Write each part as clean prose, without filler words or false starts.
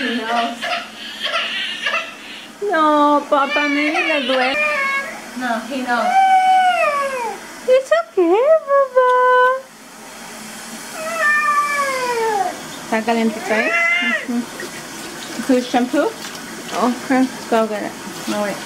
No. No, Papa, maybe le duele. No, he knows. It's okay, Papa. Está calentito, ¿eh? Who's shampoo? Okay, go get it. No, wait.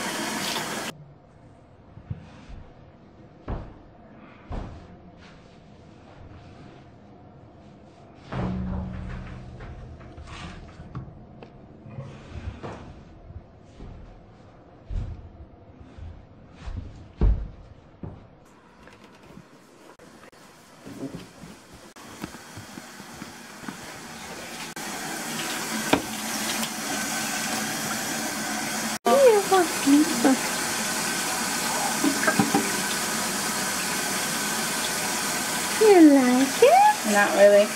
You like it? Not really.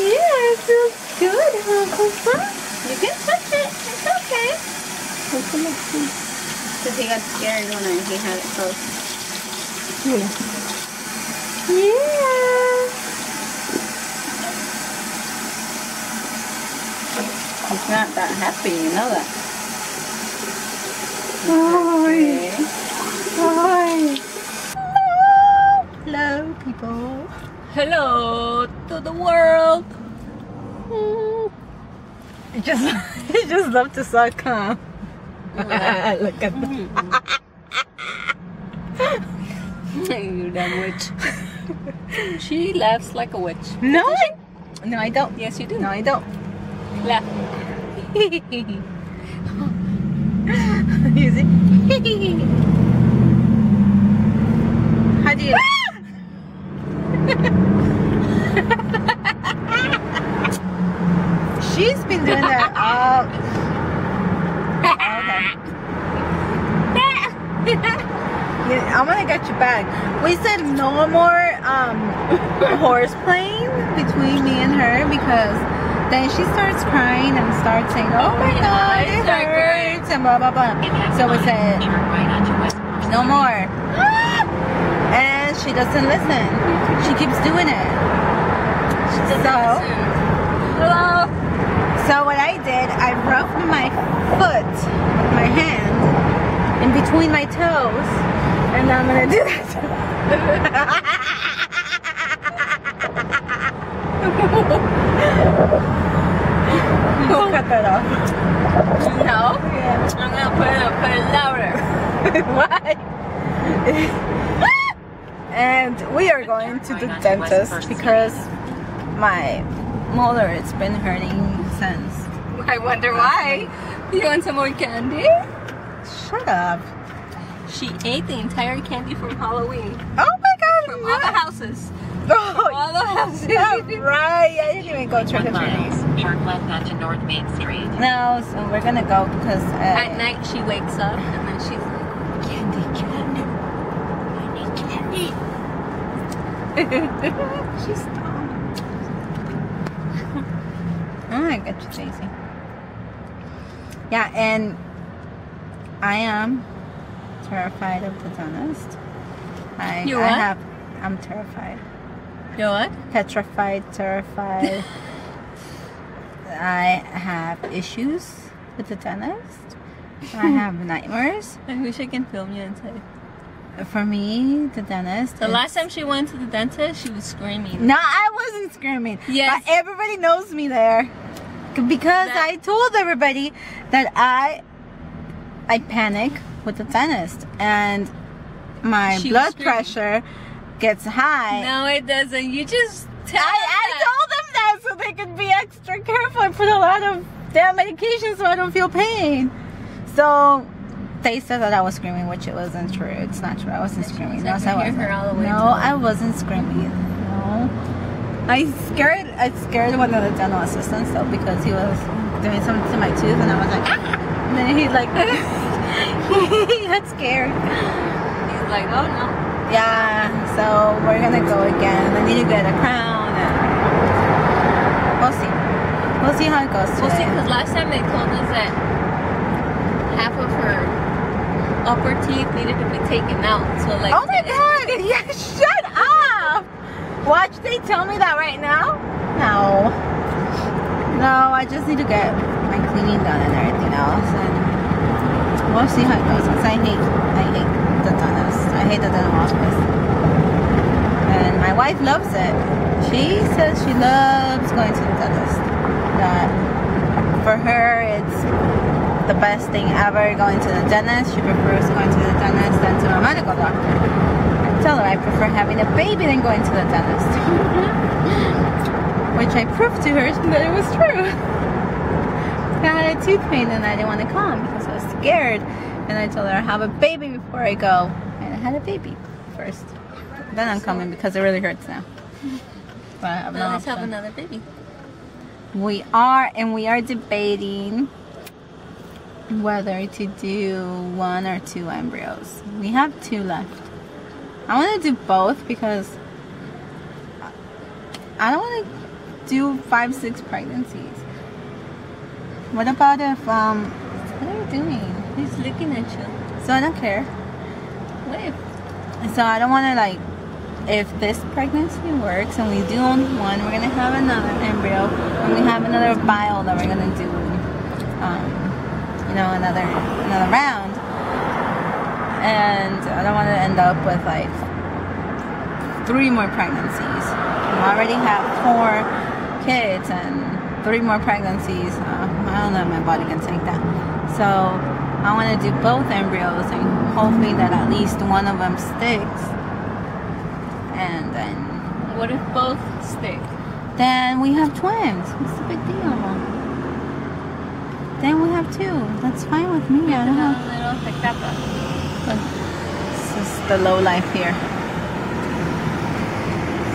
Yeah, it feels good, huh, Papa? You can touch it. It's okay. Because he got scared when he had it close. Yeah. Yeah. He's not that happy, you know that. Hi. Hi. Hello, people. Hello to the world. You just love to suck, huh? Yeah. Look at that. You damn witch. She laughs like a witch. No, no, I don't. Yes, you do. No, I don't. Laugh. You see? How do you? She's been doing that all. Okay. I'm gonna get you back. We said no more horse playing between me and her because then she starts crying and starts saying, "Oh my God, it hurts," and blah blah blah. So we said no more, and she doesn't listen. She keeps doing it. So what I did, I rubbed my foot with my hand in between my toes, and now I'm gonna do that. Don't cut that off. No? Yeah. I'm gonna put it louder. Why? And we are going to the dentist because my molar, it's been hurting since. I wonder why. You want some more candy? Shut up. She ate the entire candy from Halloween. Oh my God! From all the houses. Oh, all the houses. Yeah, right. I didn't even go trick-or-treating. Park left onto North Main Street. No, so we're gonna go because at night she wakes up and then she's like, candy. I need candy. She's dumb. I got you, Daisy. Yeah, and I am terrified of the dentist. You what? I'm terrified. You what? Petrified, terrified. I have issues with the dentist. I have nightmares. I wish I can film you inside. For me, the dentist. The last time she went to the dentist, she was screaming. No, I wasn't screaming. Yes. But everybody knows me there. Because I told everybody that I panic with the dentist and my blood pressure gets high. No, it doesn't. You just tell I told them that so they could be extra careful and put a lot of damn medication so I don't feel pain. So they said that I was screaming, which it wasn't true. It's not true. I wasn't screaming. No, I wasn't screaming. No. I scared one of the dental assistants though because he was doing something to my tooth and I was like, ah! And then he's like, he got scared. He's like, oh no. Yeah, so we're gonna go again. I need to get a crown. And we'll see how it goes today. We'll see, because last time they told us that half of her upper teeth needed to be taken out. So like, oh my God! Yeah, shut up. Watch, they tell me that right now. No. No, I just need to get my cleaning done and everything else, and we'll see how it goes, because I hate the dentist. I hate the dental office. And my wife loves it. She says she loves going to the dentist. That for her it's the best thing ever, going to the dentist. She prefers going to the dentist than to a medical doctor. I tell her I prefer having a baby than going to the dentist. Which I proved to her that it was true. I had a tooth pain and I didn't want to come because I was scared. And I told her I have a baby before I go. And I had a baby first. Then I'm coming because it really hurts now. But I have no option. Let's have another baby. We are, and we are debating whether to do one or two embryos. We have two left. I want to do both because I don't want to do 5-6 pregnancies. What about if what are you doing? He's looking at you. So I don't care. Wait. So I don't want to, like, if this pregnancy works and we do on one, we're gonna have another embryo, and we have another vial that we're gonna do. Know, another round, and I don't want to end up with like 3 more pregnancies. I already have 4 kids and 3 more pregnancies. I don't know if my body can take that. So I want to do both embryos and hopefully that at least one of them sticks. And then what if both stick? Then we have twins. What's the big deal? Then we have 2. That's fine with me. I don't know. But this is the low life here.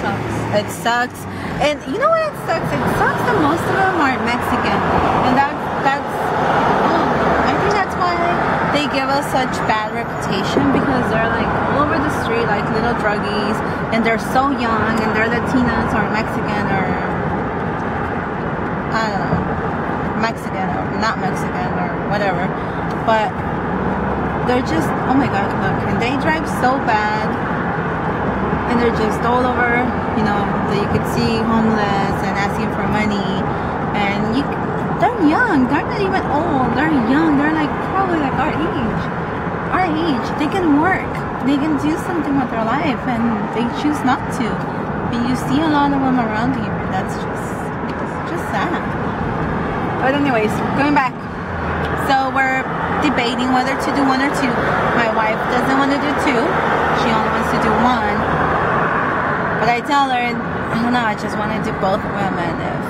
Sucks. It sucks. And you know what it sucks? It sucks that most of them are Mexican. And that's I think that's why they give us such bad reputation, because they're like all over the street like little druggies, and they're so young, and they're Latinas or Mexican or I don't know. Mexican or not Mexican or whatever, but they're just, oh my god, look, and they drive so bad, and they're just all over, you know, that you could see homeless and asking for money, and they're young, they're not even old, they're young, they're like probably like our age, they can work, they can do something with their life, and they choose not to, and you see a lot of them around here, and that's just sad. But anyways, going back, so we're debating whether to do one or two. My wife doesn't want to do 2, she only wants to do 1. But I tell her, I don't know, I just want to do both of them, and if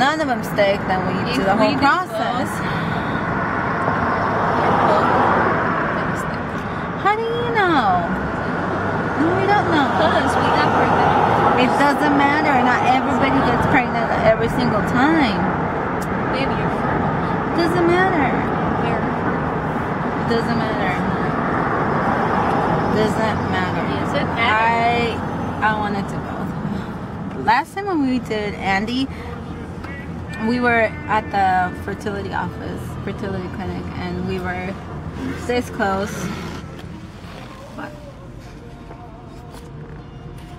none of them stick, then we do the whole process. How do you know? No, we don't know. Because we got pregnant. It doesn't matter, not everybody gets pregnant every single time. Maybe you're fertile. Doesn't matter. Very fertile. Doesn't matter. Doesn't matter. Does it matter? I wanted to go. Last time when we did Andy, we were at the fertility office, fertility clinic, and we were this close. What?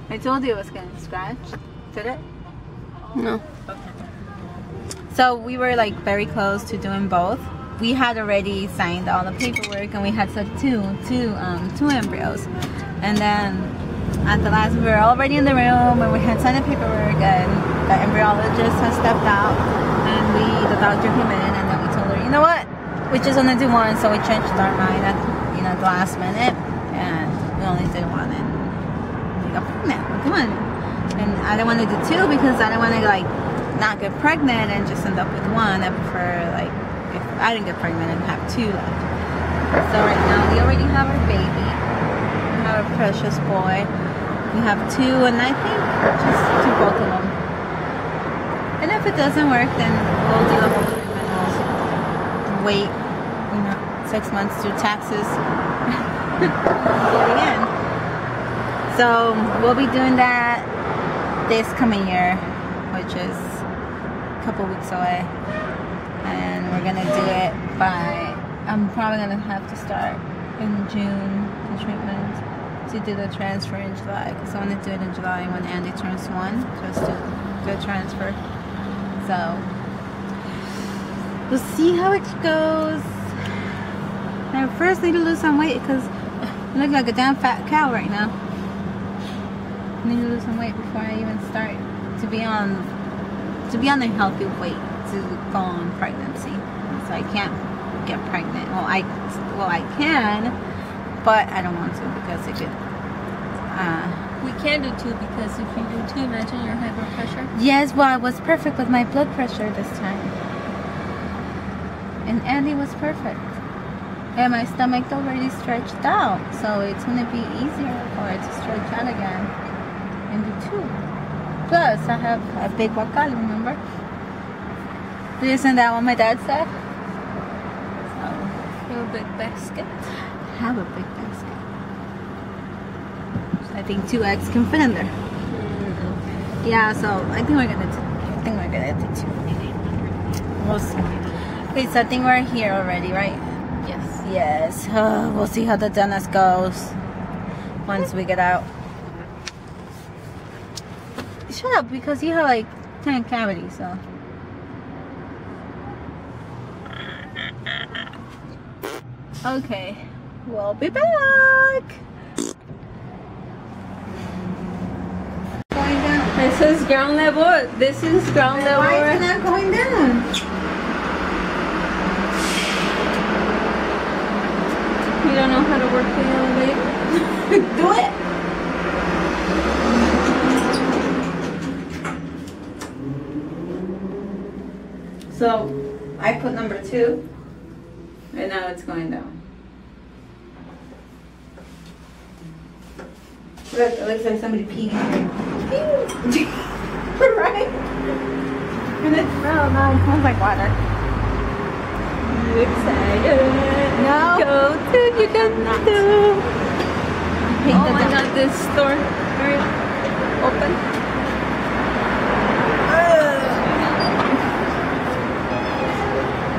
I told you it was gonna scratch. Did it? No. Okay. So we were like very close to doing both. We had already signed all the paperwork, and we had said two embryos. And then at the last, we were already in the room, and we had signed the paperwork, and the embryologist has stepped out, and the doctor came in, and then we told her, you know what? We just want to do one, so we changed our mind at the last minute, and we only did 1, and we got pregnant. Come on. And I didn't want to do 2 because I didn't want to like not get pregnant and just end up with 1. I prefer, like, if I didn't get pregnant and have 2 left. So right now we already have our baby, we have a precious boy, we have 2, and I think just do both of them. And if it doesn't work, then we'll do the whole treatment. We'll wait, 6 months through taxes again. So we'll be doing that this coming year, which is couple weeks away, and we're gonna do it by I'm probably gonna have to start in June the treatment, to do the transfer in July, because I want to do it in July when Andy turns 1, just to do a transfer. So we'll see how it goes. Now first I need to lose some weight, because I look like a damn fat cow right now. I need to lose some weight before I even start to be on a healthy weight to go on pregnancy. So I can't get pregnant. Well I can, but I don't want to, because it could. We can do two, because if you do two, imagine your high blood pressure. Yes, well I was perfect with my blood pressure this time, and Andy was perfect, and my stomach's already stretched out, so it's gonna be easier for it to stretch out again and do two. Plus I have a big wakali, remember? Isn't that what my dad said? So, have a big basket. Have a big basket. I think 2 eggs can fit in there. Yeah, so I think we're gonna do two. We'll see. Okay, so I think we're here already, right? Yes. Yes. Oh, we'll see how the dentist goes once we get out. Shut up, because you have like 10 cavities, so. Okay, we'll be back. Going down. This is ground level. This is ground level. Why is it not going down? You don't know how to work the elevator. Do it. So I put number 2. And now it's going down. Look, it looks like somebody peed. Right? And it smells like water. You excited? No. Go to, you can not. Do. Oh my God, this store is open.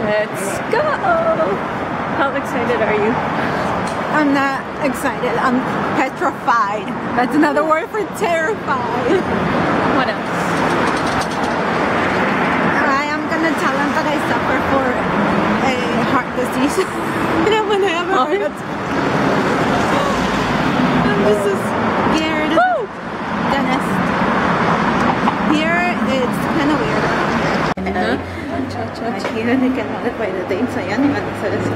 Let's go! How excited are you? I'm not excited. I'm petrified. That's another word for terrified. What else? I am gonna tell them that I suffer for a heart disease. And I'm gonna have a heart attack. I'm just so scared. Woo! Dentist. Here, it's kind of weird. Uh-huh. Aquí desde que no les baile te ensayan y van a hacer eso.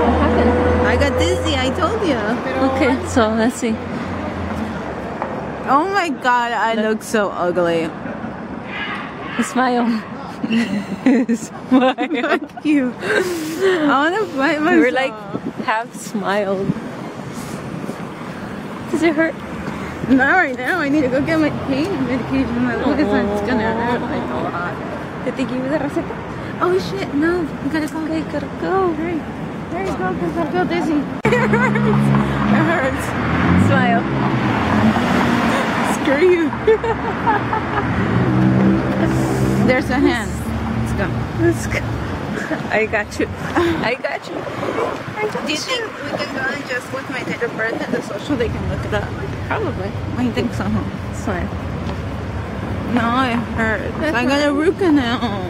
What happened? I got dizzy, I told you. Okay, so let's see. Oh my God, I look so ugly. Smile. Smile. Thank you. I want to bite myself. We're like half smiled. Does it hurt? Not right now. I need to go get my pain medication. My look is gonna hurt like a lot. Did they give you the receta? Oh shit, no. You gotta go. Okay, gotta go. Hurry. Hurry, go, because I feel dizzy. It hurts. It hurts. Smile. Screw you. There's a hand. Let's go. Let's go. I got you. I got you. I got you. Do you think we can go and just with my date of birth and the social, they can look it up? Probably. I think so. Sorry. No, it hurts. I got a root canal.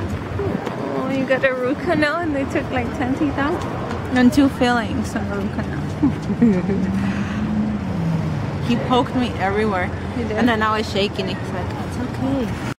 Oh, you got a root canal and they took like 10 teeth out? And 2 fillings on root canal. He poked me everywhere. He did? And then I was shaking. He's like, it's okay.